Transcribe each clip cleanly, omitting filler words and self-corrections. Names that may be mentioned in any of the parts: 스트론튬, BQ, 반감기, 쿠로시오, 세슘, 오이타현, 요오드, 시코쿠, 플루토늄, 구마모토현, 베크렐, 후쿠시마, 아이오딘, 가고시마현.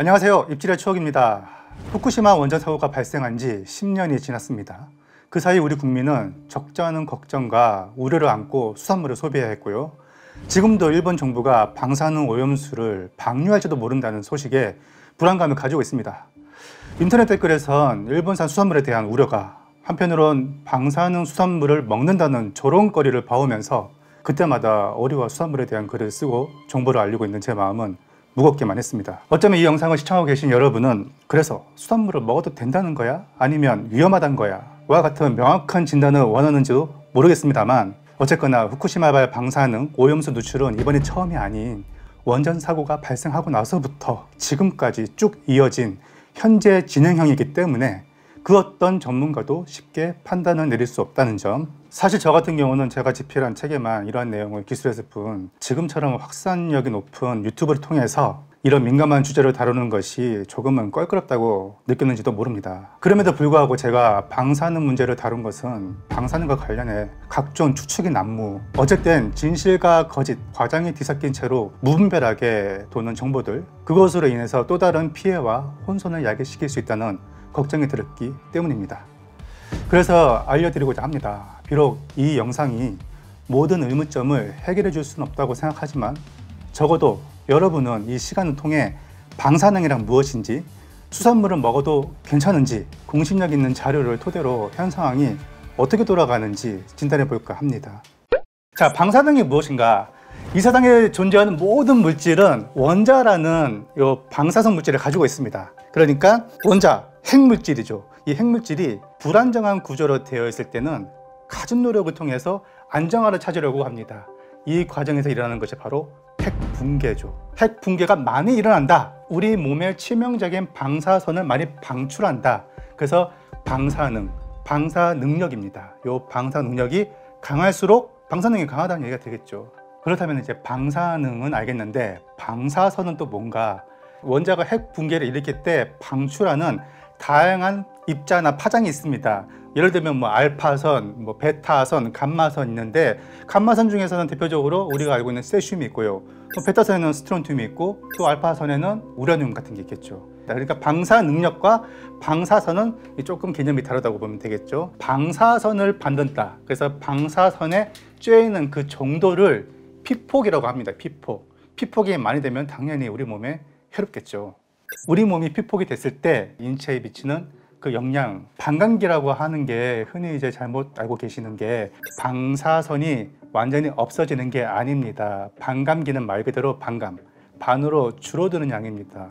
안녕하세요. 입질의 추억입니다. 후쿠시마 원전 사고가 발생한 지 10년이 지났습니다. 그 사이 우리 국민은 적지 않은 걱정과 우려를 안고 수산물을 소비해야 했고요. 지금도 일본 정부가 방사능 오염수를 방류할지도 모른다는 소식에 불안감을 가지고 있습니다. 인터넷 댓글에선 일본산 수산물에 대한 우려가, 한편으론 방사능 수산물을 먹는다는 조롱거리를 봐오면서 그때마다 어류와 수산물에 대한 글을 쓰고 정보를 알리고 있는 제 마음은 무겁기만 했습니다. 어쩌면 이 영상을 시청하고 계신 여러분은 그래서 수산물을 먹어도 된다는 거야? 아니면 위험하단 거야? 와 같은 명확한 진단을 원하는지도 모르겠습니다만, 어쨌거나 후쿠시마발 방사능 오염수 누출은 이번이 처음이 아닌 원전 사고가 발생하고 나서부터 지금까지 쭉 이어진 현재 진행형이기 때문에 그 어떤 전문가도 쉽게 판단을 내릴 수 없다는 점, 사실 저 같은 경우는 제가 집필한 책에만 이러한 내용을 기술했을 뿐 지금처럼 확산력이 높은 유튜브를 통해서 이런 민감한 주제를 다루는 것이 조금은 껄끄럽다고 느꼈는지도 모릅니다. 그럼에도 불구하고 제가 방사능 문제를 다룬 것은 방사능과 관련해 각종 추측이 난무, 어쨌든 진실과 거짓, 과장이 뒤섞인 채로 무분별하게 도는 정보들, 그것으로 인해서 또 다른 피해와 혼선을 야기시킬 수 있다는 걱정이 들었기 때문입니다. 그래서 알려드리고자 합니다. 비록 이 영상이 모든 의문점을 해결해 줄 수는 없다고 생각하지만, 적어도 여러분은 이 시간을 통해 방사능이란 무엇인지, 수산물을 먹어도 괜찮은지, 공신력 있는 자료를 토대로 현 상황이 어떻게 돌아가는지 진단해 볼까 합니다. 자, 방사능이 무엇인가? 이 세상에 존재하는 모든 물질은 원자라는 요 방사성 물질을 가지고 있습니다. 그러니까 원자, 핵물질이죠. 이 핵물질이 불안정한 구조로 되어 있을 때는 갖은 노력을 통해서 안정화를 찾으려고 합니다. 이 과정에서 일어나는 것이 바로 핵붕괴죠. 핵붕괴가 많이 일어난다, 우리 몸에 치명적인 방사선을 많이 방출한다, 그래서 방사능, 방사능력입니다. 요 방사능력이 강할수록 방사능이 강하다는 얘기가 되겠죠. 그렇다면 이제 방사능은 알겠는데, 방사선은 또 뭔가? 원자가 핵붕괴를 일으킬 때 방출하는 다양한 입자나 파장이 있습니다. 예를 들면 뭐 알파선, 뭐 베타선, 감마선 있는데, 감마선 중에서는 대표적으로 우리가 알고 있는 세슘이 있고요, 또 베타선에는 스트론튬이 있고, 또 알파선에는 우라늄 같은 게 있겠죠. 그러니까 방사능력과 방사선은 조금 개념이 다르다고 보면 되겠죠. 방사선을 받는다, 그래서 방사선에 쬐이는 그 정도를 피폭이라고 합니다. 피폭. 피폭이 많이 되면 당연히 우리 몸에 해롭겠죠. 우리 몸이 피폭이 됐을 때 인체에 미치는 그 영향, 반감기라고 하는 게 흔히 이제 잘못 알고 계시는 게 방사선이 완전히 없어지는 게 아닙니다. 반감기는 말 그대로 반감, 반으로 줄어드는 양입니다.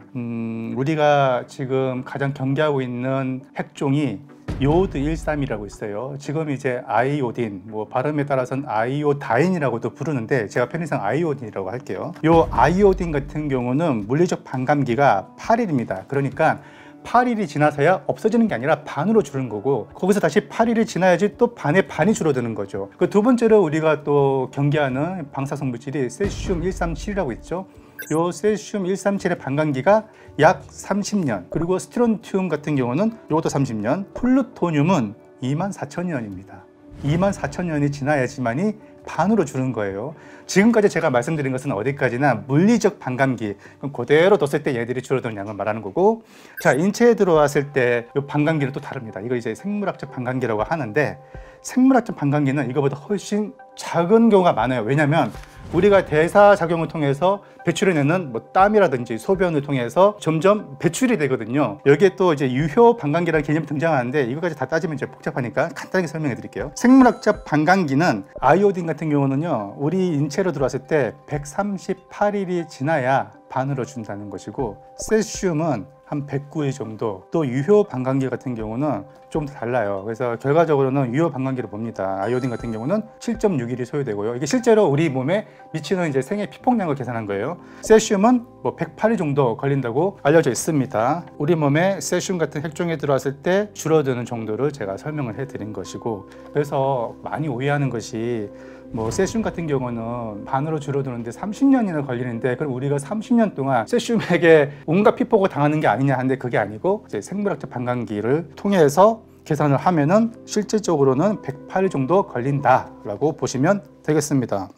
우리가 지금 가장 경계하고 있는 핵종이 요오드 1,3이라고 있어요. 지금 이제 아이오딘, 뭐 발음에 따라서는 아이오다인이라고도 부르는데 제가 편의상 아이오딘이라고 할게요. 요 아이오딘 같은 경우는 물리적 반감기가 8일입니다. 그러니까 8일이 지나서야 없어지는 게 아니라 반으로 줄은 거고, 거기서 다시 8일이 지나야지 또 반의 반이 줄어드는 거죠. 그 두 번째로 우리가 또 경계하는 방사성 물질이 세슘 137이라고 있죠. 요 세슘 137의 반감기가 약 30년, 그리고 스트론튬 같은 경우는 요것도 30년, 플루토늄은 24,000년입니다 24,000년이 지나야지만이 반으로 줄은 거예요. 지금까지 제가 말씀드린 것은 어디까지나 물리적 반감기, 그대로 뒀을 때 얘들이 줄어드는 양을 말하는 거고, 자, 인체에 들어왔을 때 이 반감기는 또 다릅니다. 이걸 이제 생물학적 반감기라고 하는데, 생물학적 반감기는 이거보다 훨씬 작은 경우가 많아요. 왜냐면 우리가 대사작용을 통해서 배출해내는 뭐 땀이라든지 소변을 통해서 점점 배출이 되거든요. 여기에 또 이제 유효 반감기라는 개념이 등장하는데, 이것까지 다 따지면 이제 복잡하니까 간단하게 설명해 드릴게요. 생물학적 반감기는 아이오딘 같은 경우는요, 우리 인체로 들어왔을 때 138일이 지나야 반으로 준다는 것이고, 세슘은 한 109일 정도, 또 유효 반감기 같은 경우는 좀 달라요. 그래서 결과적으로는 유효 반감기로 봅니다. 아이오딘 같은 경우는 7.6일이 소요되고요. 이게 실제로 우리 몸에 미치는 이제 생의 피폭량을 계산한 거예요. 세슘은 뭐 108일 정도 걸린다고 알려져 있습니다. 우리 몸에 세슘 같은 핵종이 들어왔을 때 줄어드는 정도를 제가 설명을 해드린 것이고, 그래서 많이 오해하는 것이 뭐 세슘 같은 경우는 반으로 줄어드는데 30년이나 걸리는데, 그럼 우리가 30년 동안 세슘에게 온갖 피폭을 당하는 게 아니냐 하는데, 그게 아니고 이제 생물학적 반감기를 통해서 계산을 하면은 실질적으로는 108일 정도 걸린다라고 보시면 되겠습니다.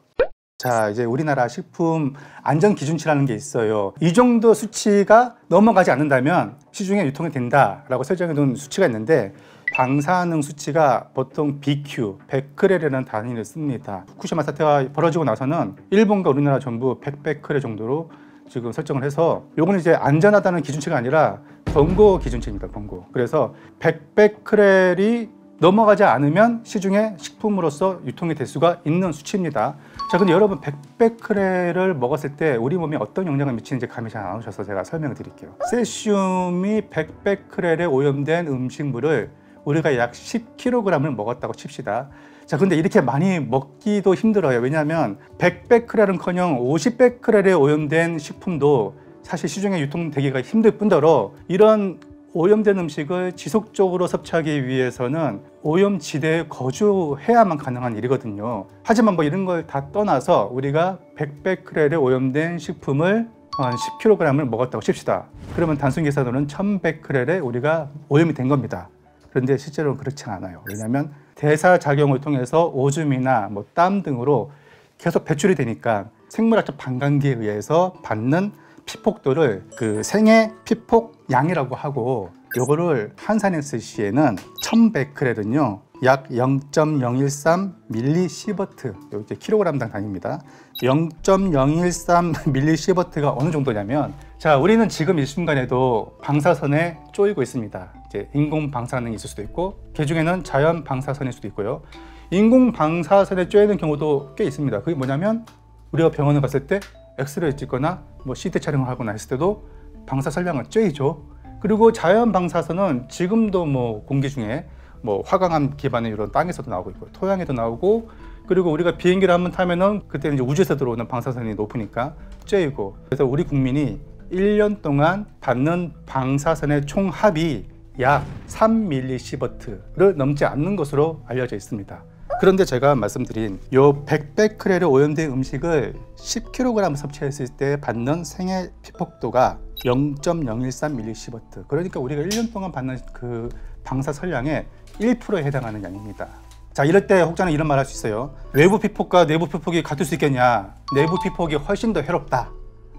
자, 이제 우리나라 식품 안전 기준치라는 게 있어요. 이 정도 수치가 넘어가지 않는다면 시중에 유통이 된다라고 설정해 놓은 수치가 있는데, 방사능 수치가 보통 BQ, 베크렐이라는 단위를 씁니다. 후쿠시마 사태가 벌어지고 나서는 일본과 우리나라 전부 100베크렐 정도로 지금 설정을 해서, 요거는 이제 안전하다는 기준치가 아니라 권고 기준치입니다. 권고. 그래서 100베크렐이 넘어가지 않으면 시중에 식품으로서 유통이 될 수가 있는 수치입니다. 자, 근데 여러분 100베크렐을 먹었을 때 우리 몸에 어떤 영향을 미치는지 감이 잘 안 오셔서 제가 설명을 드릴게요. 세슘이 100베크렐에 오염된 음식물을 우리가 약 10kg을 먹었다고 칩시다. 자, 근데 이렇게 많이 먹기도 힘들어요. 왜냐하면 100베크렐은커녕 50베크렐에 오염된 식품도 사실 시중에 유통되기가 힘들 뿐더러, 이런 오염된 음식을 지속적으로 섭취하기 위해서는 오염지대에 거주해야만 가능한 일이거든요. 하지만 뭐 이런 걸 다 떠나서 우리가 100베크렐에 오염된 식품을 한 10kg을 먹었다고 칩시다. 그러면 단순 계산으로는 1000베크렐에 우리가 오염이 된 겁니다. 그런데 실제로는 그렇지 않아요. 왜냐하면 대사작용을 통해서 오줌이나 뭐 땀 등으로 계속 배출이 되니까 생물학적 반감기에 의해서 받는 피폭도를 그 생의 피폭량이라고 하고, 요거를 환산했을 시에는 1000베크렐은요 약 0.013밀리시버트, 이게 킬로그램당 단위입니다. 0.013밀리시버트가 어느 정도냐면, 자, 우리는 지금 이 순간에도 방사선에 쪼이고 있습니다. 이제 인공 방사능이 있을 수도 있고, 그 중에는 자연 방사선일 수도 있고요. 인공 방사선에 쪼이는 경우도 꽤 있습니다. 그게 뭐냐면, 우리가 병원을 갔을 때 엑스레이 찍거나 뭐 CT 촬영을 하거나 했을 때도 방사선량은 쪼이죠. 그리고 자연 방사선은 지금도 뭐 공기 중에 뭐 화강암 기반의 이런 땅에서도 나오고 있고, 토양에도 나오고, 그리고 우리가 비행기를 한번 타면은 그때는 이제 우주에서 들어오는 방사선이 높으니까 쪼이고. 그래서 우리 국민이 1년 동안 받는 방사선의 총합이 약 3밀리시버트를 넘지 않는 것으로 알려져 있습니다. 그런데 제가 말씀드린 요 100베크렐에 오염된 음식을 10kg 섭취했을 때 받는 생의 피폭도가 0.013밀리시버트, 그러니까 우리가 1년 동안 받는 그 방사선량의 1%에 해당하는 양입니다. 자, 이럴 때 혹자는 이런 말 할 수 있어요. 외부 피폭과 내부 피폭이 같을 수 있겠냐, 내부 피폭이 훨씬 더 해롭다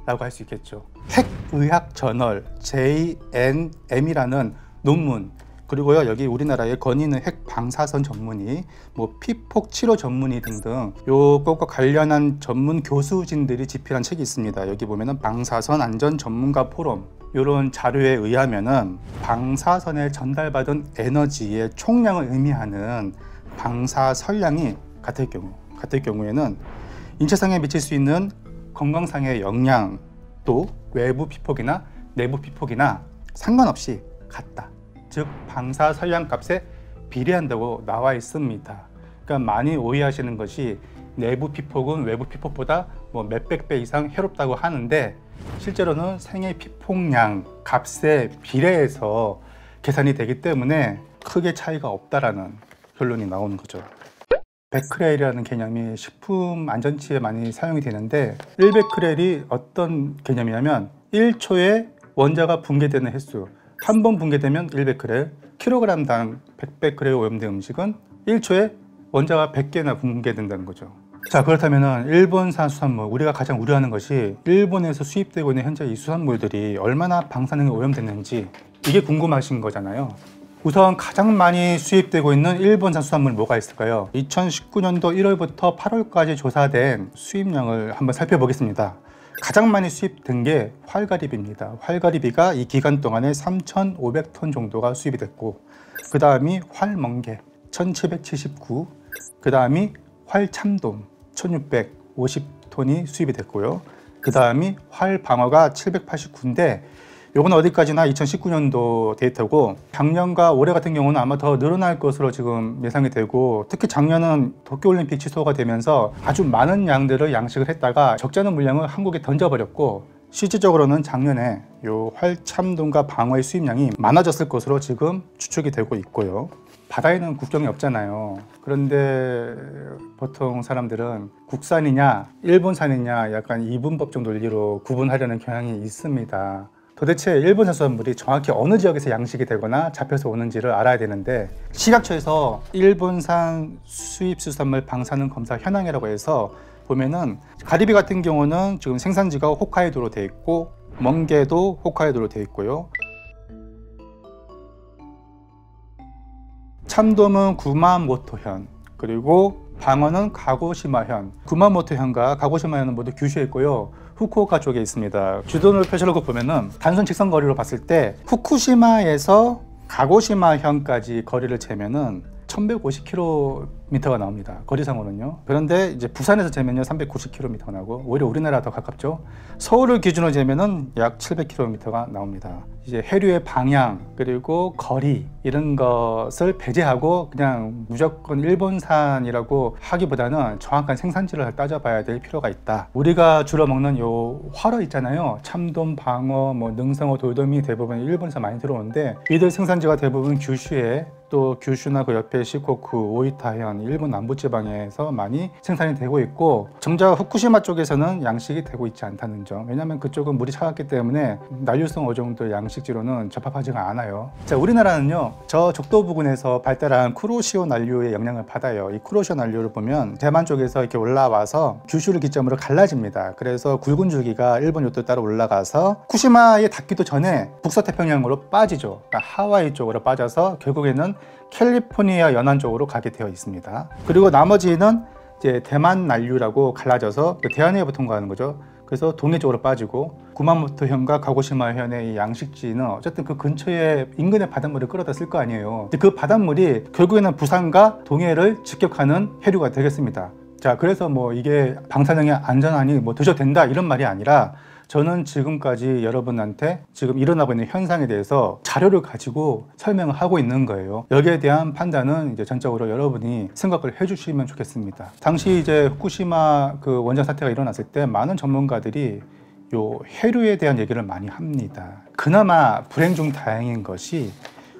라고 할 수 있겠죠. 핵의학 저널 JNM이라는 논문, 그리고요 여기 우리나라에 건의는 핵방사선 전문의, 뭐 피폭 치료 전문의 등등, 요것과 관련한 전문 교수진들이 집필한 책이 있습니다. 여기 보면은 방사선 안전 전문가 포럼, 요런 자료에 의하면은 방사선에 전달받은 에너지의 총량을 의미하는 방사선량이 같을 경우에는 인체상에 미칠 수 있는 건강상의 영향도 외부 피폭이나 내부 피폭이나 상관없이 같다. 즉 방사선량 값에 비례한다고 나와 있습니다. 그러니까 많이 오해하시는 것이 내부 피폭은 외부 피폭보다 뭐 몇백 배 이상 해롭다고 하는데, 실제로는 생의 피폭량 값에 비례해서 계산이 되기 때문에 크게 차이가 없다라는 결론이 나오는 거죠. 베크렐이라는 개념이 식품 안전치에 많이 사용이 되는데, 1베크렐이 어떤 개념이냐면 1초에 원자가 붕괴되는 횟수, 한 번 붕괴되면 1베크렐, 킬로그램당 100베크렐 오염된 음식은 1초에 원자가 100개나 붕괴된다는 거죠. 자, 그렇다면 일본산 수산물, 우리가 가장 우려하는 것이 일본에서 수입되고 있는 현재 이 수산물들이 얼마나 방사능에 오염됐는지, 이게 궁금하신 거잖아요. 우선 가장 많이 수입되고 있는 일본산 수산물 뭐가 있을까요? 2019년도 1월부터 8월까지 조사된 수입량을 한번 살펴보겠습니다. 가장 많이 수입된 게 활가리비입니다. 활가리비가 이 기간 동안에 3,500톤 정도가 수입이 됐고, 그 다음이 활멍게 1,779, 그 다음이 활참돔 1,650톤이 수입이 됐고요. 그 다음이 활방어가 789인데 요건 어디까지나 2019년도 데이터고, 작년과 올해 같은 경우는 아마 더 늘어날 것으로 지금 예상이 되고, 특히 작년은 도쿄올림픽 취소가 되면서 아주 많은 양들을 양식을 했다가 적자는 물량을 한국에 던져버렸고, 실질적으로는 작년에 요 활참돔과 방어의 수입량이 많아졌을 것으로 지금 추측이 되고 있고요. 바다에는 국경이 없잖아요. 그런데 보통 사람들은 국산이냐 일본산이냐 약간 이분법 정도 논리로 구분하려는 경향이 있습니다. 도대체 일본산 수산물이 정확히 어느 지역에서 양식이 되거나 잡혀서 오는지를 알아야 되는데, 식약처에서 일본산 수입수산물 방사능 검사 현황이라고 해서 보면은 가리비 같은 경우는 지금 생산지가 홋카이도로 돼 있고 멍게도 홋카이도로 돼 있고요. 참돔은 구마모토현, 그리고 방어는 가고시마현, 구마모토현과 가고시마현은 모두 규슈에 있고요. 후쿠오카 쪽에 있습니다. 주둔을 표시하고 보면은 단순 직선 거리로 봤을 때 후쿠시마에서 가고시마현까지 거리를 재면은 1150km가 나옵니다. 거리상으로는요. 그런데 이제 부산에서 재면요 390km가 나오고 오히려 우리나라 더 가깝죠. 서울을 기준으로 재면은 약 700km가 나옵니다. 이제 해류의 방향 그리고 거리 이런 것을 배제하고 그냥 무조건 일본산이라고 하기보다는 정확한 생산지를 따져봐야 될 필요가 있다. 우리가 주로 먹는 요 활어 있잖아요. 참돔, 방어, 뭐 능성어, 돌돔이 대부분 일본에서 많이 들어오는데 이들 생산지가 대부분 규슈에 또 규슈나 그 옆에 시코쿠, 오이타현, 일본 남부지방에서 많이 생산이 되고 있고 정작 후쿠시마 쪽에서는 양식이 되고 있지 않다는 점. 왜냐하면 그쪽은 물이 차갑기 때문에 난류성 어종들 양식지로는 적합하지가 않아요. 자, 우리나라는요 저 적도 부근에서 발달한 쿠로시오 난류의 영향을 받아요. 이 쿠로시오 난류를 보면 대만 쪽에서 이렇게 올라와서 규슈를 기점으로 갈라집니다. 그래서 굵은 줄기가 일본 요도로 따라 올라가서 후쿠시마에 닿기도 전에 북서태평양으로 빠지죠. 그러니까 하와이 쪽으로 빠져서 결국에는 캘리포니아 연안 쪽으로 가게 되어 있습니다. 그리고 나머지는 이제 대만 난류라고 갈라져서 대한해협을 통과하는 거죠. 그래서 동해 쪽으로 빠지고 구마모토현과 가고시마현의 이 양식지는 어쨌든 그 근처에 인근의 바닷물을 끌어다 쓸 거 아니에요. 근데 그 바닷물이 결국에는 부산과 동해를 직격하는 해류가 되겠습니다. 자, 그래서 뭐 이게 방사능이 안전하니 뭐 드셔도 된다 이런 말이 아니라 저는 지금까지 여러분한테 지금 일어나고 있는 현상에 대해서 자료를 가지고 설명을 하고 있는 거예요. 여기에 대한 판단은 이제 전적으로 여러분이 생각을 해주시면 좋겠습니다. 당시 이제 후쿠시마 그 원전 사태가 일어났을 때 많은 전문가들이 요 해류에 대한 얘기를 많이 합니다. 그나마 불행 중 다행인 것이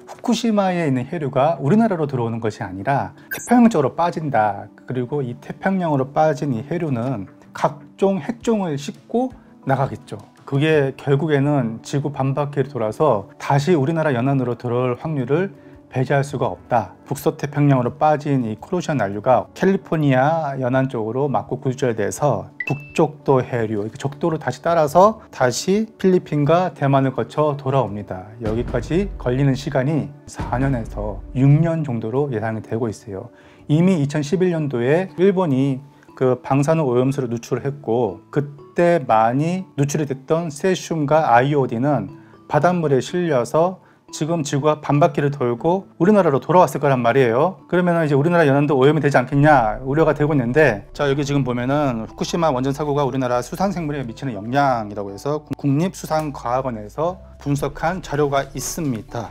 후쿠시마에 있는 해류가 우리나라로 들어오는 것이 아니라 태평양 쪽으로 빠진다. 그리고 이 태평양으로 빠진 이 해류는 각종 해종을 싣고 나가겠죠. 그게 결국에는 지구 반바퀴를 돌아서 다시 우리나라 연안으로 들어올 확률을 배제할 수가 없다. 북서태평양으로 빠진 이 쿠로시오 난류가 캘리포니아 연안 쪽으로 맞고 굴절돼서 북쪽도 해류, 적도로 다시 따라서 다시 필리핀과 대만을 거쳐 돌아옵니다. 여기까지 걸리는 시간이 4년에서 6년 정도로 예상이 되고 있어요. 이미 2011년도에 일본이 그 방사능 오염수를 누출을 했고 그때 많이 누출이 됐던 세슘과 아이오딘은 바닷물에 실려서 지금 지구가 반바퀴를 돌고 우리나라로 돌아왔을 거란 말이에요. 그러면 이제 우리나라 연안도 오염이 되지 않겠냐 우려가 되고 있는데, 자 여기 지금 보면은 후쿠시마 원전 사고가 우리나라 수산생물에 미치는 영향이라고 해서 국립수산과학원에서 분석한 자료가 있습니다.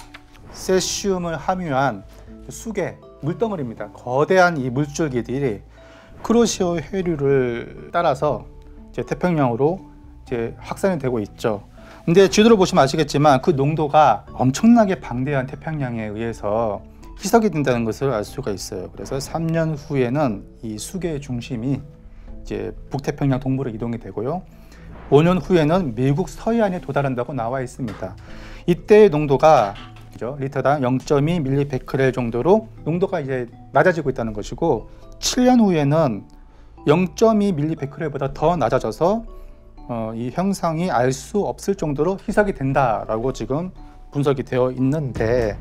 세슘을 함유한 수개 물덩어리입니다. 거대한 이 물줄기들이 쿠로시오 해류를 따라서 이제 태평양으로 이제 확산이 되고 있죠. 근데 지도를 보시면 아시겠지만 그 농도가 엄청나게 방대한 태평양에 의해서 희석이 된다는 것을 알 수가 있어요. 그래서 3년 후에는 이 수계의 중심이 이제 북태평양 동부로 이동이 되고요. 5년 후에는 미국 서해안에 도달한다고 나와 있습니다. 이때의 농도가 리터당 0.2 밀리베크렐 정도로 농도가 이제 낮아지고 있다는 것이고 7년 후에는 0.2 밀리베크렐보다 더 낮아져서 이 형상이 알 수 없을 정도로 희석이 된다라고 지금 분석이 되어 있는데,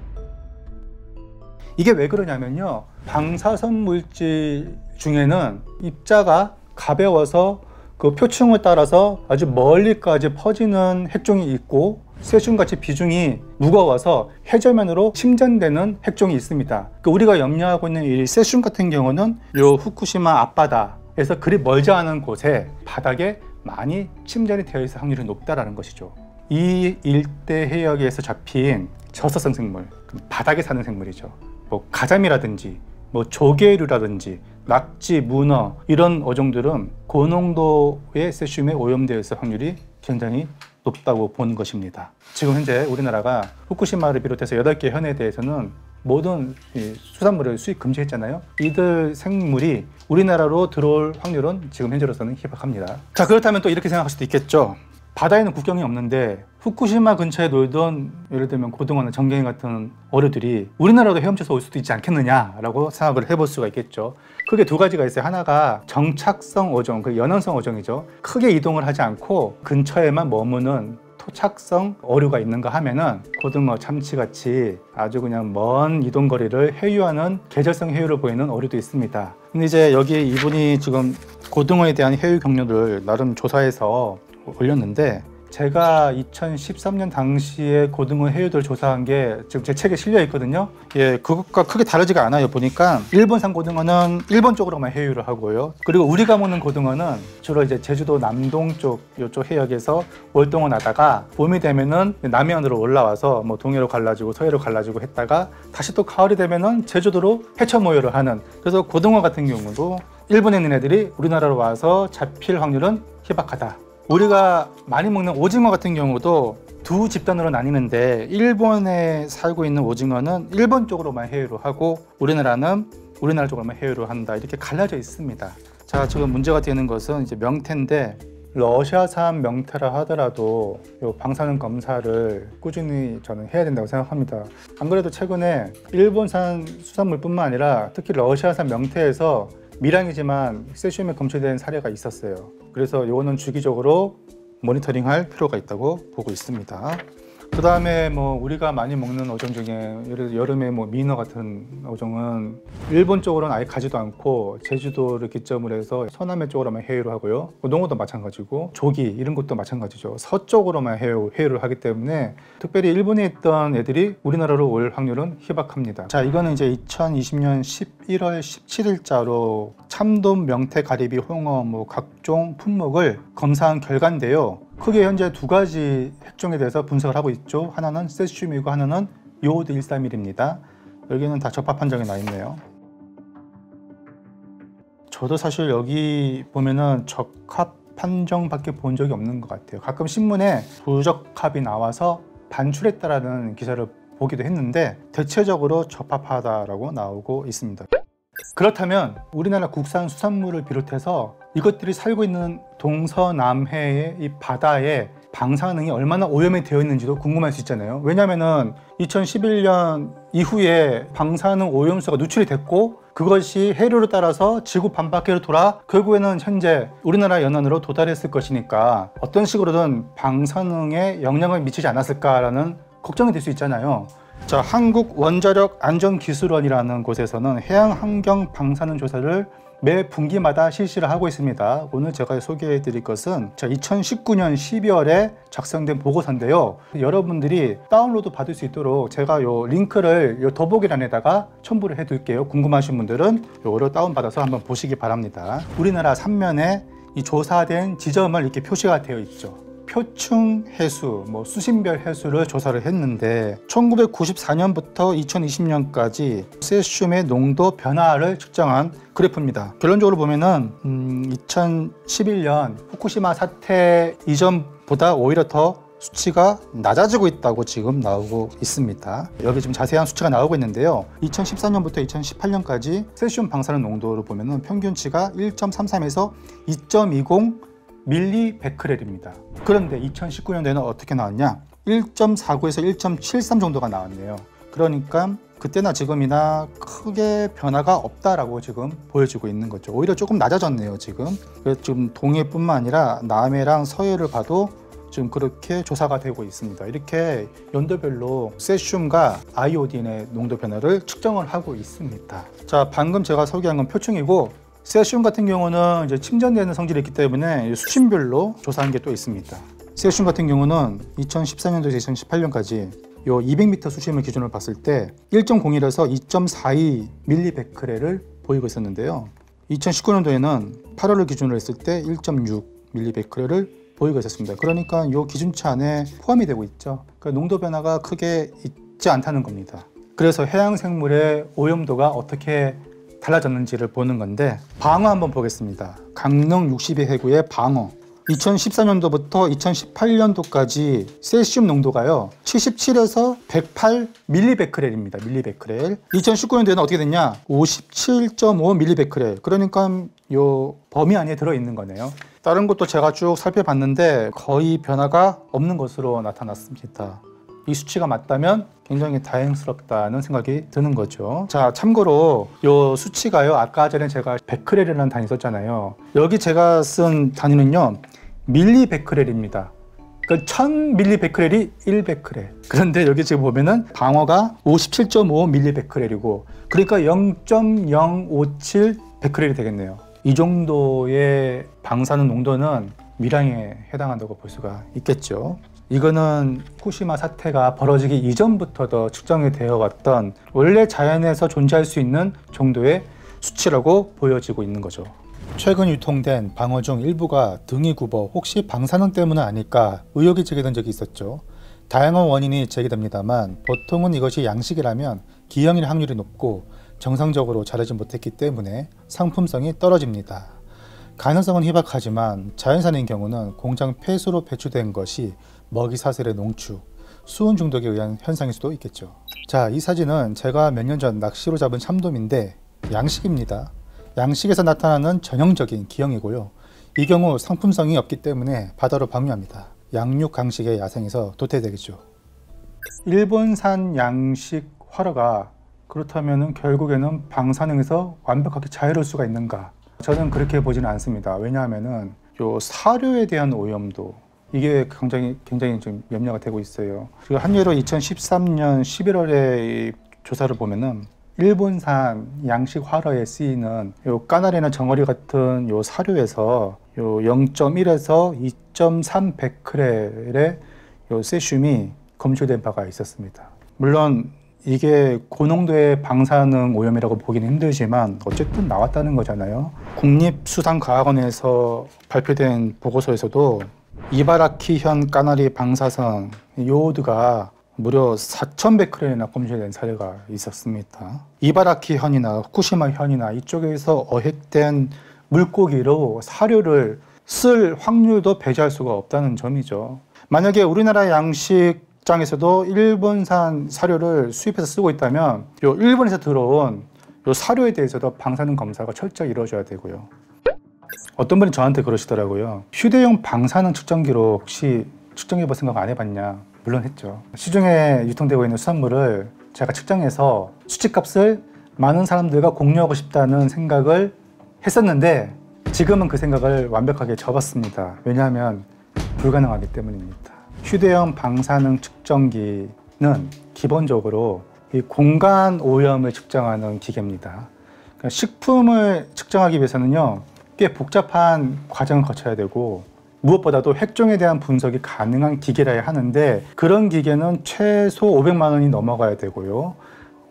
이게 왜 그러냐면요 방사선 물질 중에는 입자가 가벼워서 그 표층을 따라서 아주 멀리까지 퍼지는 핵종이 있고 세슘같이 비중이 무거워서 해저면으로 침전되는 핵종이 있습니다. 그러니까 우리가 염려하고 있는 이 세슘 같은 경우는 요 후쿠시마 앞바다에서 그리 멀지 않은 곳에 바닥에 많이 침전이 되어 있을 확률이 높다라는 것이죠. 이 일대 해역에서 잡힌 저서성 생물, 바닥에 사는 생물이죠. 뭐 가자미라든지 뭐 조개류라든지 낙지, 문어 이런 어종들은 고농도의 세슘에 오염되어 있을 확률이 굉장히 높다고 보는 것입니다. 지금 현재 우리나라가 후쿠시마를 비롯해서 8개 현에 대해서는 모든 수산물을 수입 금지했잖아요. 이들 생물이 우리나라로 들어올 확률은 지금 현재로서는 희박합니다. 자, 그렇다면 또 이렇게 생각할 수도 있겠죠. 바다에는 국경이 없는데 후쿠시마 근처에 놀던 예를 들면 고등어나 정갱이 같은 어류들이 우리나라도 헤엄쳐서 올 수도 있지 않겠느냐라고 생각을 해볼 수가 있겠죠. 크게 두 가지가 있어요. 하나가 정착성 어종, 그 연안성 어종이죠. 크게 이동을 하지 않고 근처에만 머무는 토착성 어류가 있는가 하면은 고등어, 참치같이 아주 그냥 먼 이동거리를 회유하는 계절성 회유를 보이는 어류도 있습니다. 근데 이제 여기 이분이 지금 고등어에 대한 회유 경로를 나름 조사해서 올렸는데, 제가 2013년 당시에 고등어 회유들 조사한 게 지금 제 책에 실려 있거든요. 예, 그것과 크게 다르지가 않아요. 보니까 일본산 고등어는 일본 쪽으로만 회유를 하고요. 그리고 우리가 먹는 고등어는 주로 이제 제주도 남동 쪽 요쪽 해역에서 월동을 하다가 봄이 되면은 남해안으로 올라와서 뭐 동해로 갈라지고 서해로 갈라지고 했다가 다시 또 가을이 되면은 제주도로 해쳐 모여를 하는, 그래서 고등어 같은 경우도 일본에 있는 애들이 우리나라로 와서 잡힐 확률은 희박하다. 우리가 많이 먹는 오징어 같은 경우도 두 집단으로 나뉘는데, 일본에 살고 있는 오징어는 일본 쪽으로만 회유를 하고 우리나라는 우리나라 쪽으로만 회유를 한다, 이렇게 갈라져 있습니다. 자, 지금 문제가 되는 것은 이제 명태인데, 러시아산 명태라 하더라도 요 방사능 검사를 꾸준히 저는 해야 된다고 생각합니다. 안 그래도 최근에 일본산 수산물뿐만 아니라 특히 러시아산 명태에서 미량이지만 세슘이 검출된 사례가 있었어요. 그래서 이거는 주기적으로 모니터링할 필요가 있다고 보고 있습니다. 그 다음에 뭐 우리가 많이 먹는 어종 중에 여름에 뭐 민어 같은 어종은 일본 쪽으로는 아예 가지도 않고 제주도를 기점으로 해서 서남해 쪽으로만 회유를 하고요. 농어도 마찬가지고 조기 이런 것도 마찬가지죠. 서쪽으로만 회유를 하기 때문에 특별히 일본에 있던 애들이 우리나라로 올 확률은 희박합니다. 자, 이거는 이제 2020년 11월 17일자로 참돔, 명태, 가리비, 홍어 뭐 각종 품목을 검사한 결과인데요. 크게 현재 두 가지 핵종에 대해서 분석을 하고 있죠. 하나는 세슘이고 하나는 요오드 131입니다. 여기는 다 접합 판정이 나 있네요. 저도 사실 여기 보면은 적합 판정밖에 본 적이 없는 것 같아요. 가끔 신문에 부적합이 나와서 반출했다라는 기사를 보기도 했는데 대체적으로 적합하다라고 나오고 있습니다. 그렇다면 우리나라 국산 수산물을 비롯해서 이것들이 살고 있는 동서남해의 이 바다에 방사능이 얼마나 오염이 되어 있는지도 궁금할 수 있잖아요. 왜냐면은 2011년 이후에 방사능 오염수가 누출이 됐고 그것이 해류를 따라서 지구 반바퀴를 돌아 결국에는 현재 우리나라 연안으로 도달했을 것이니까 어떤 식으로든 방사능에 영향을 미치지 않았을까라는 걱정이 될 수 있잖아요. 자, 한국원자력안전기술원이라는 곳에서는 해양환경방사능 조사를 매 분기마다 실시를 하고 있습니다. 오늘 제가 소개해 드릴 것은 2019년 12월에 작성된 보고서인데요. 여러분들이 다운로드 받을 수 있도록 제가 요 링크를 요 더보기란에다가 첨부를 해 둘게요. 궁금하신 분들은 요거를 다운받아서 한번 보시기 바랍니다. 우리나라 삼면에 이 조사된 지점을 이렇게 표시가 되어 있죠. 표층 해수, 뭐 수심별 해수를 조사를 했는데 1994년부터 2020년까지 세슘의 농도 변화를 측정한 그래프입니다. 결론적으로 보면은 2011년 후쿠시마 사태 이전보다 오히려 더 수치가 낮아지고 있다고 지금 나오고 있습니다. 여기 지금 자세한 수치가 나오고 있는데요. 2014년부터 2018년까지 세슘 방사능 농도를 보면은 평균치가 1.33에서 2.20 밀리베크렐입니다. 그런데 2019년도에는 어떻게 나왔냐? 1.49에서 1.73 정도가 나왔네요. 그러니까 그때나 지금이나 크게 변화가 없다라고 지금 보여지고 있는 거죠. 오히려 조금 낮아졌네요, 지금. 그래서 지금 동해뿐만 아니라 남해랑 서해를 봐도 지금 그렇게 조사가 되고 있습니다. 이렇게 연도별로 세슘과 아이오딘의 농도 변화를 측정을 하고 있습니다. 자, 방금 제가 소개한 건 표층이고, 세슘 같은 경우는 이제 침전되는 성질이 있기 때문에 수심별로 조사한 게 또 있습니다. 세슘 같은 경우는 2014년도에서 2018년까지 요 200m 수심을 기준으로 봤을 때 1.01에서 2.42mB를 보이고 있었는데요. 2019년도에는 8월을 기준으로 했을 때 1.6mB를 보이고 있었습니다. 그러니까 요 기준치 안에 포함이 되고 있죠. 그러니까 농도 변화가 크게 있지 않다는 겁니다. 그래서 해양 생물의 오염도가 어떻게 달라졌는지를 보는 건데, 방어 한번 보겠습니다. 강릉 60해 해구의 방어 2014년도부터 2018년도까지 세슘 농도가요 77에서 108mBq입니다. 밀리베크렐. 2019년도에는 어떻게 됐냐? 57.5mBq. 그러니까 요 범위 안에 들어있는 거네요. 다른 것도 제가 쭉 살펴봤는데 거의 변화가 없는 것으로 나타났습니다. 이 수치가 맞다면 굉장히 다행스럽다는 생각이 드는 거죠. 자, 참고로 이 수치가요, 아까 전에 제가 베크렐이라는 단위 썼잖아요. 여기 제가 쓴 단위는요 밀리베크렐입니다. 그러니까 1000밀리베크렐이 1베크렐. 그런데 여기 지금 보면은 방어가 57.5밀리베크렐이고 그러니까 0.057베크렐이 되겠네요. 이 정도의 방사능 농도는 미량에 해당한다고 볼 수가 있겠죠. 이거는 후쿠시마 사태가 벌어지기 이전부터 측정이 되어 왔던 원래 자연에서 존재할 수 있는 정도의 수치라고 보여지고 있는 거죠. 최근 유통된 방어 중 일부가 등이 굽어 혹시 방사능 때문은 아닐까 의혹이 제기된 적이 있었죠. 다양한 원인이 제기됩니다만 보통은 이것이 양식이라면 기형일 확률이 높고 정상적으로 자라지 못했기 때문에 상품성이 떨어집니다. 가능성은 희박하지만 자연산인 경우는 공장 폐수로 배출된 것이 먹이 사슬의 농축, 수은 중독에 의한 현상일 수도 있겠죠. 자, 이 사진은 제가 몇 년 전 낚시로 잡은 참돔인데 양식입니다. 양식에서 나타나는 전형적인 기형이고요. 이 경우 상품성이 없기 때문에 바다로 방류합니다. 양육 강식의 야생에서 도태되겠죠. 일본산 양식 활어가 그렇다면 결국에는 방사능에서 완벽하게 자유로울 수가 있는가? 저는 그렇게 보지는 않습니다. 왜냐하면은 요 사료에 대한 오염도 이게 굉장히 좀 염려가 되고 있어요. 그리고 한예로 2013년 11월에 조사를 보면은 일본산 양식 활어에 쓰이는 요 까나리나 정어리 같은 요 사료에서 요 0.1에서 2.3 베크렐의 요 세슘이 검출된 바가 있었습니다. 물론 이게 고농도의 방사능 오염이라고 보기는 힘들지만 어쨌든 나왔다는 거잖아요. 국립수산과학원에서 발표된 보고서에서도 이바라키현 까나리 방사성 요오드가 무려 4000베크렐이나 검출된 사례가 있었습니다. 이바라키현이나 후쿠시마현이나 이쪽에서 어획된 물고기로 사료를 쓸 확률도 배제할 수가 없다는 점이죠. 만약에 우리나라 양식 장에서도 일본산 사료를 수입해서 쓰고 있다면 요 일본에서 들어온 요 사료에 대해서도 방사능 검사가 철저히 이루어져야 되고요. 어떤 분이 저한테 그러시더라고요. 휴대용 방사능 측정기로 혹시 측정해 볼 생각 안 해봤냐? 물론 했죠. 시중에 유통되고 있는 수산물을 제가 측정해서 수치값을 많은 사람들과 공유하고 싶다는 생각을 했었는데 지금은 그 생각을 완벽하게 접었습니다. 왜냐하면 불가능하기 때문입니다. 휴대용 방사능 측정기는 기본적으로 이 공간 오염을 측정하는 기계입니다. 그러니까 식품을 측정하기 위해서는요 꽤 복잡한 과정을 거쳐야 되고 무엇보다도 핵종에 대한 분석이 가능한 기계라야 하는데 그런 기계는 최소 500만 원이 넘어가야 되고요.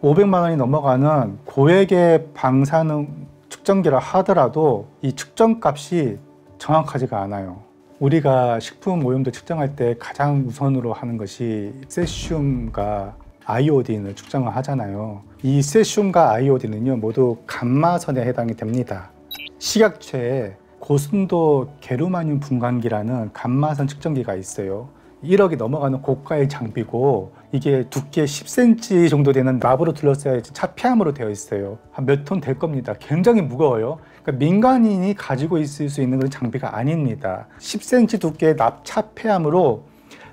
500만 원이 넘어가는 고액의 방사능 측정기라 하더라도 이 측정값이 정확하지가 않아요. 우리가 식품 오염도 측정할 때 가장 우선으로 하는 것이 세슘과 아이오딘을 측정을 하잖아요. 이 세슘과 아이오딘은요 모두 감마선에 해당이 됩니다. 식약처에 고순도 게르마늄 분광기라는 감마선 측정기가 있어요. 1억이 넘어가는 고가의 장비고 이게 두께 10cm 정도 되는 납으로 둘러싸여 차폐암으로 되어 있어요. 한 몇 톤 될 겁니다. 굉장히 무거워요. 그러니까 민간인이 가지고 있을 수 있는 그런 장비가 아닙니다. 10cm 두께의 납 차폐암으로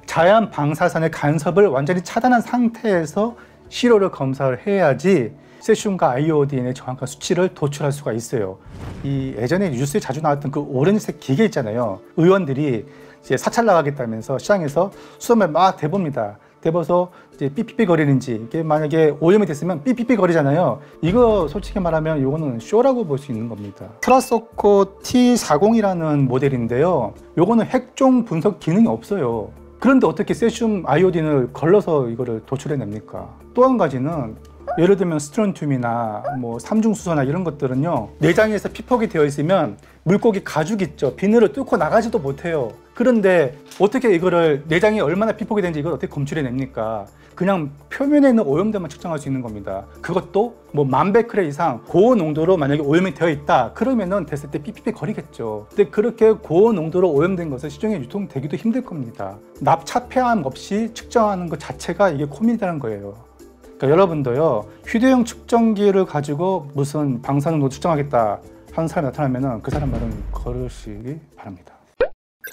자연 방사선의 간섭을 완전히 차단한 상태에서 시료를 검사를 해야지 세슘과 아이오딘의 정확한 수치를 도출할 수가 있어요. 이 예전에 뉴스에 자주 나왔던 그 오렌지색 기계 있잖아요. 의원들이 이제 사찰 나가겠다면서 시장에서 수돗물 막 대봅니다. 대봐서 이제 삐삐삐 거리는지 이게 만약에 오염이 됐으면 삐삐삐 거리잖아요. 이거 솔직히 말하면 이거는 쇼라고 볼 수 있는 겁니다. 트라소코 T40이라는 모델인데요. 이거는 핵종 분석 기능이 없어요. 그런데 어떻게 세슘 아이오딘을 걸러서 이거를 도출해냅니까? 또 한 가지는 예를 들면 스트론튬이나 뭐 삼중수소나 이런 것들은요 내장에서 피폭이 되어 있으면 물고기 가죽 있죠 비늘을 뚫고 나가지도 못해요. 그런데 어떻게 이거를 내장이 얼마나 피폭이 되는지 이걸 어떻게 검출해냅니까? 그냥 표면에 있는 오염도만 측정할 수 있는 겁니다. 그것도 뭐 10,000 베크렐 이상 고온 농도로 만약에 오염이 되어 있다 그러면은 됐을 때 삐삐삐 거리겠죠. 근데 그렇게 고온 농도로 오염된 것은 시중에 유통되기도 힘들 겁니다. 납차폐함 없이 측정하는 것 자체가 이게 고민이라는 거예요. 그러니까 여러분도요, 휴대용 측정기를 가지고 무슨 방사능도 측정하겠다 하는 사람이 나타나면은 그 사람 말은 걸으시기 바랍니다.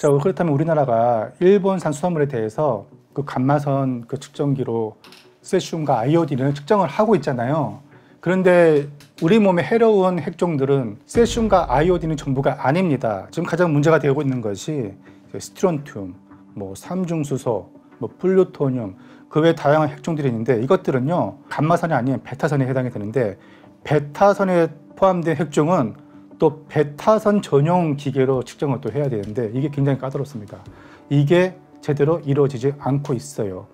자, 그렇다면 우리나라가 일본산 수산물에 대해서 그 감마선 그 측정기로 세슘과 아이오딘 이런 측정을 하고 있잖아요. 그런데 우리 몸에 해로운 핵종들은 세슘과 아이오딘은 전부가 아닙니다. 지금 가장 문제가 되고 있는 것이 스트론튬, 뭐 삼중수소, 뭐 플루토늄, 그 외 다양한 핵종들이 있는데 이것들은요 감마선이 아닌 베타선에 해당이 되는데 베타선에 포함된 핵종은 또 베타선 전용 기계로 측정을 또 해야 되는데 이게 굉장히 까다롭습니다. 이게 제대로 이루어지지 않고 있어요.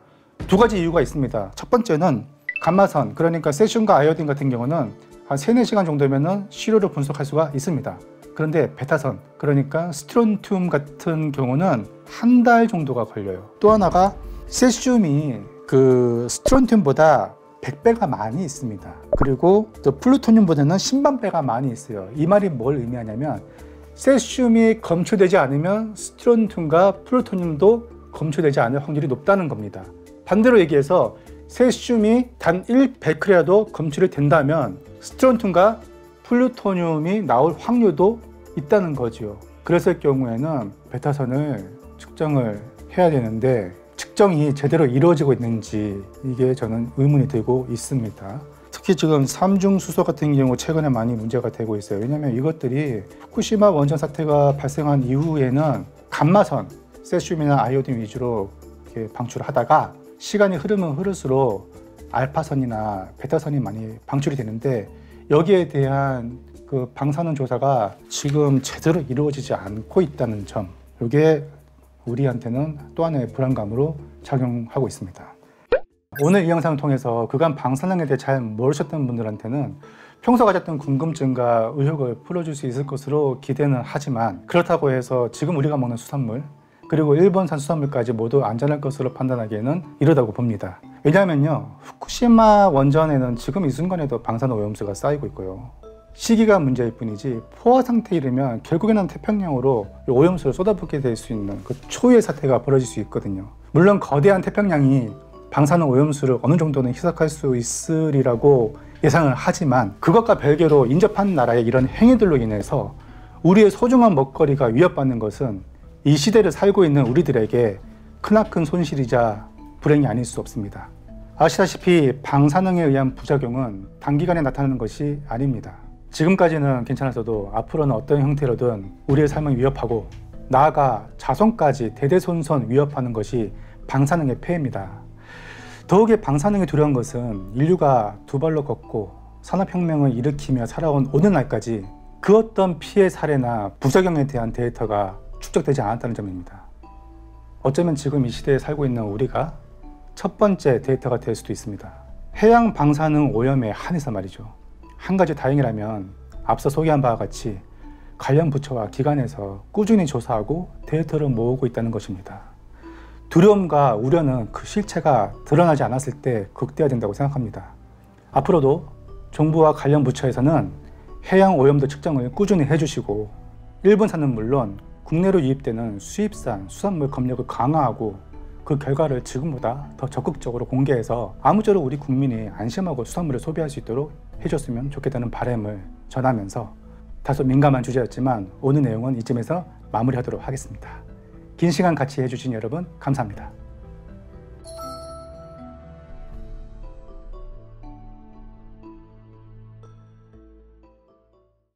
두 가지 이유가 있습니다. 첫 번째는 감마선, 그러니까 세슘과 아이오딘 같은 경우는 한 3~4시간 정도면 시료를 분석할 수가 있습니다. 그런데 베타선, 그러니까 스트론튬 같은 경우는 한 달 정도가 걸려요. 또 하나가 세슘이 그 스트론튬보다 100배가 많이 있습니다. 그리고 또 플루토늄보다는 10만 배가 많이 있어요. 이 말이 뭘 의미하냐면 세슘이 검출되지 않으면 스트론튬과 플루토늄도 검출되지 않을 확률이 높다는 겁니다. 반대로 얘기해서 세슘이 단 1 베크렐이라도 검출이 된다면 스트론튬과 플루토늄이 나올 확률도 있다는 거죠. 그랬을 경우에는 베타선을 측정을 해야 되는데 측정이 제대로 이루어지고 있는지 이게 저는 의문이 들고 있습니다. 특히 지금 삼중수소 같은 경우 최근에 많이 문제가 되고 있어요. 왜냐하면 이것들이 후쿠시마 원전 사태가 발생한 이후에는 감마선, 세슘이나 아이오딘 위주로 이렇게 방출을 하다가 시간이 흐르면 흐를수록 알파선이나 베타선이 많이 방출이 되는데 여기에 대한 그 방사능 조사가 지금 제대로 이루어지지 않고 있다는 점, 이게 우리한테는 또 하나의 불안감으로 작용하고 있습니다. 오늘 이 영상을 통해서 그간 방사능에 대해 잘 모르셨던 분들한테는 평소 가졌던 궁금증과 의혹을 풀어줄 수 있을 것으로 기대는 하지만 그렇다고 해서 지금 우리가 먹는 수산물 그리고 일본산 수산물까지 모두 안전할 것으로 판단하기에는 이르다고 봅니다. 왜냐하면요, 후쿠시마 원전에는 지금 이 순간에도 방사능 오염수가 쌓이고 있고요, 시기가 문제일 뿐이지 포화 상태에 이르면 결국에는 태평양으로 오염수를 쏟아붓게 될 수 있는 그 초유의 사태가 벌어질 수 있거든요. 물론 거대한 태평양이 방사능 오염수를 어느 정도는 희석할 수 있으리라고 예상을 하지만 그것과 별개로 인접한 나라의 이런 행위들로 인해서 우리의 소중한 먹거리가 위협받는 것은 이 시대를 살고 있는 우리들에게 크나큰 손실이자 불행이 아닐 수 없습니다. 아시다시피 방사능에 의한 부작용은 단기간에 나타나는 것이 아닙니다. 지금까지는 괜찮았어도 앞으로는 어떤 형태로든 우리의 삶을 위협하고 나아가 자손까지 대대손손 위협하는 것이 방사능의 폐해입니다. 더욱이 방사능이 두려운 것은 인류가 두 발로 걷고 산업혁명을 일으키며 살아온 오늘날까지 그 어떤 피해 사례나 부작용에 대한 데이터가 축적되지 않았다는 점입니다. 어쩌면 지금 이 시대에 살고 있는 우리가 첫 번째 데이터가 될 수도 있습니다. 해양 방사능 오염에 한해서 말이죠. 한 가지 다행이라면 앞서 소개한 바와 같이 관련 부처와 기관에서 꾸준히 조사하고 데이터를 모으고 있다는 것입니다. 두려움과 우려는 그 실체가 드러나지 않았을 때 극대화된다고 생각합니다. 앞으로도 정부와 관련 부처에서는 해양 오염도 측정을 꾸준히 해주시고 일본산은 물론 국내로 유입되는 수입산 수산물 검역을 강화하고 그 결과를 지금보다 더 적극적으로 공개해서 아무쪼록 우리 국민이 안심하고 수산물을 소비할 수 있도록 해줬으면 좋겠다는 바람을 전하면서 다소 민감한 주제였지만 오늘 내용은 이쯤에서 마무리하도록 하겠습니다. 긴 시간 같이 해주신 여러분 감사합니다.